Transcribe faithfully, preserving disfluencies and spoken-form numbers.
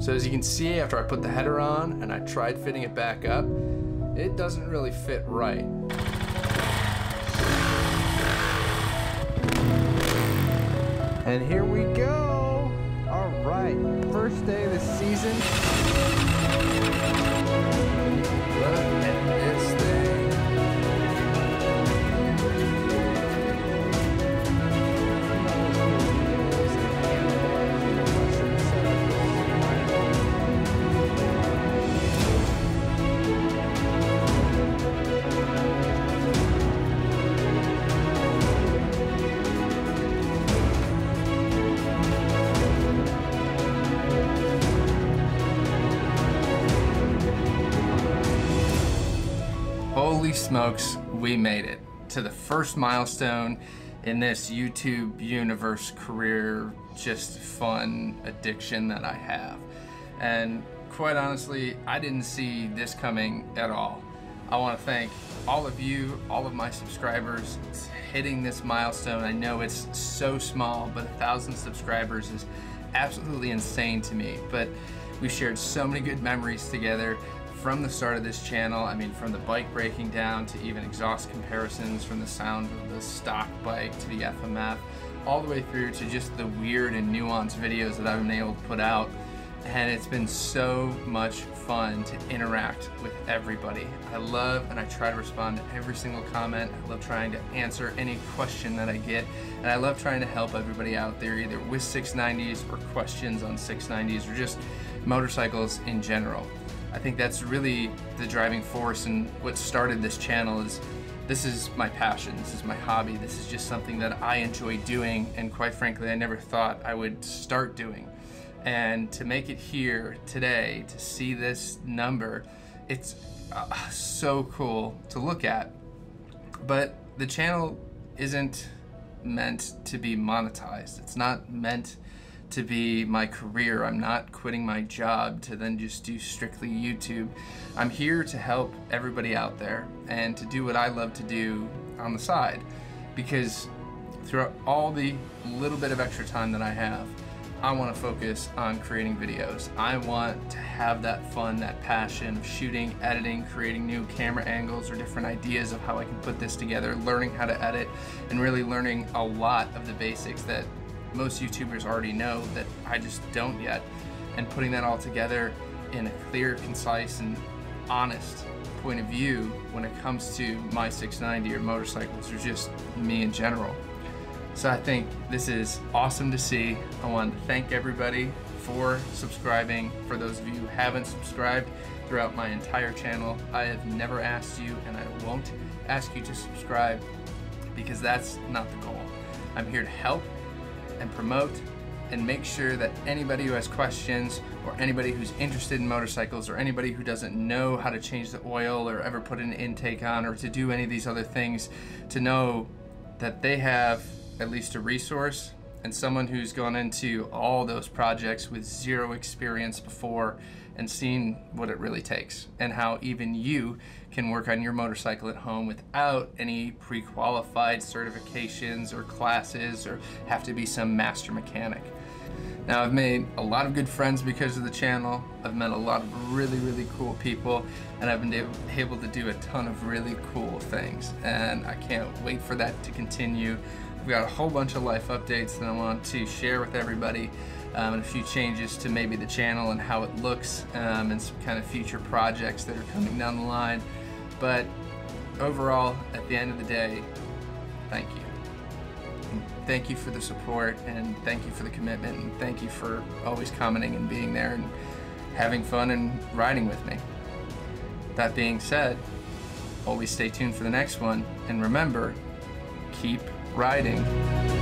So as you can see, after I put the header on and I tried fitting it back up, it doesn't really fit right. And here we go. All right, first day of the season. Look at this . Holy smokes, we made it to the first milestone in this YouTube universe career, just fun addiction that I have. And quite honestly, I didn't see this coming at all. I want to thank all of you, all of my subscribers, hitting this milestone. I know it's so small, but a thousand subscribers is absolutely insane to me. But we shared so many good memories together. From the start of this channel, I mean, from the bike breaking down to even exhaust comparisons, from the sound of the stock bike to the F M F, all the way through to just the weird and nuanced videos that I've been able to put out. And it's been so much fun to interact with everybody. I love and I try to respond to every single comment. I love trying to answer any question that I get. And I love trying to help everybody out there, either with six ninety s or questions on six ninety s or just motorcycles in general. I think that's really the driving force and what started this channel. Is this is my passion, this is my hobby, this is just something that I enjoy doing, and quite frankly I never thought I would start doing. And to make it here today, to see this number, it's uh, so cool to look at. But the channel isn't meant to be monetized, it's not meant to be my career. I'm not quitting my job to then just do strictly YouTube. I'm here to help everybody out there and to do what I love to do on the side, because throughout all the little bit of extra time that I have, I want to focus on creating videos. I want to have that fun, that passion of shooting, editing, creating new camera angles or different ideas of how I can put this together, learning how to edit, and really learning a lot of the basics that most YouTubers already know that I just don't yet, and putting that all together in a clear, concise, and honest point of view when it comes to my six ninety or motorcycles or just me in general. So I think this is awesome to see. I want to thank everybody for subscribing. For those of you who haven't subscribed throughout my entire channel, I have never asked you and I won't ask you to subscribe, because that's not the goal. I'm here to help and promote and make sure that anybody who has questions or anybody who's interested in motorcycles or anybody who doesn't know how to change the oil or ever put an intake on or to do any of these other things, to know that they have at least a resource and someone who's gone into all those projects with zero experience before and seen what it really takes, and how even you can work on your motorcycle at home without any pre-qualified certifications or classes or have to be some master mechanic. Now, I've made a lot of good friends because of the channel. I've met a lot of really, really cool people, and I've been able to do a ton of really cool things, and I can't wait for that to continue. We've got a whole bunch of life updates that I want to share with everybody, um, and a few changes to maybe the channel and how it looks, um, and some kind of future projects that are coming down the line. But overall, at the end of the day, thank you. And thank you for the support, and thank you for the commitment, and thank you for always commenting and being there and having fun and riding with me. That being said, always stay tuned for the next one, and remember, keep riding.